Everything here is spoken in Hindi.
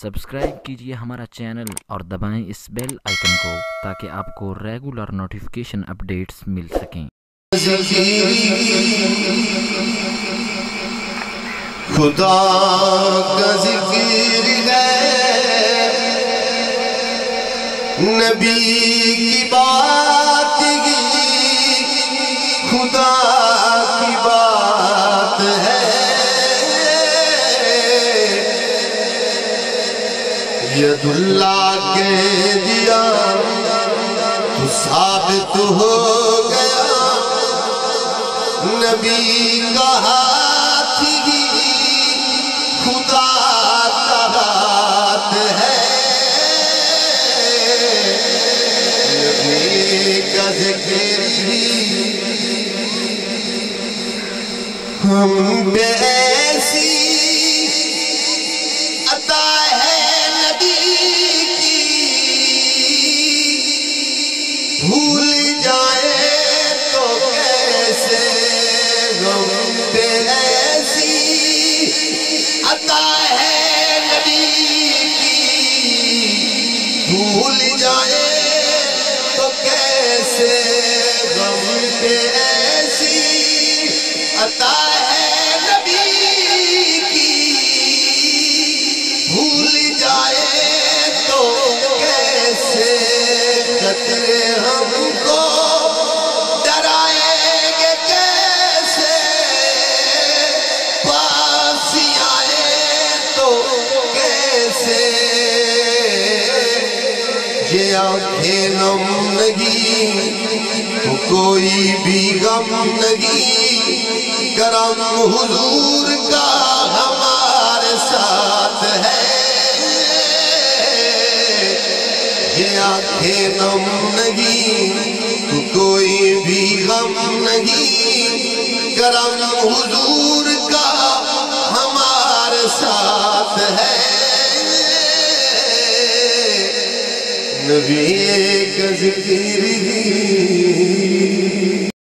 सब्सक्राइब कीजिए हमारा चैनल और दबाएं इस बेल आइकन को ताकि आपको रेगुलर नोटिफिकेशन अपडेट्स मिल सकें। खुदा का ज़िक्र है, नबी की बात ही खुदा की बात है। यदुल्लाह के दिया तो साबित हो गया, नबी का हाथ ही खुदा का हाथ है। नबी का ज़िक्र भी हम पे ऐसी अता है भूल जाए तो कैसे। गम पे ऐसी अता है नबी की, भूल जाए तो कैसे। गम पे ऐसी अता है नबी की, भूल जाए तो कैसे। खतरे हमको डराएंगे कैसे, पास आए तो कैसे। ये आँखें नम नहीं तो कोई भी गम नहीं, करम हुजूर का हमारे साथ है। आँखें नम नहीं तो कोई भी गम नहीं, करम हुजूर का हमारे साथ है। नबी का ज़िक्र ही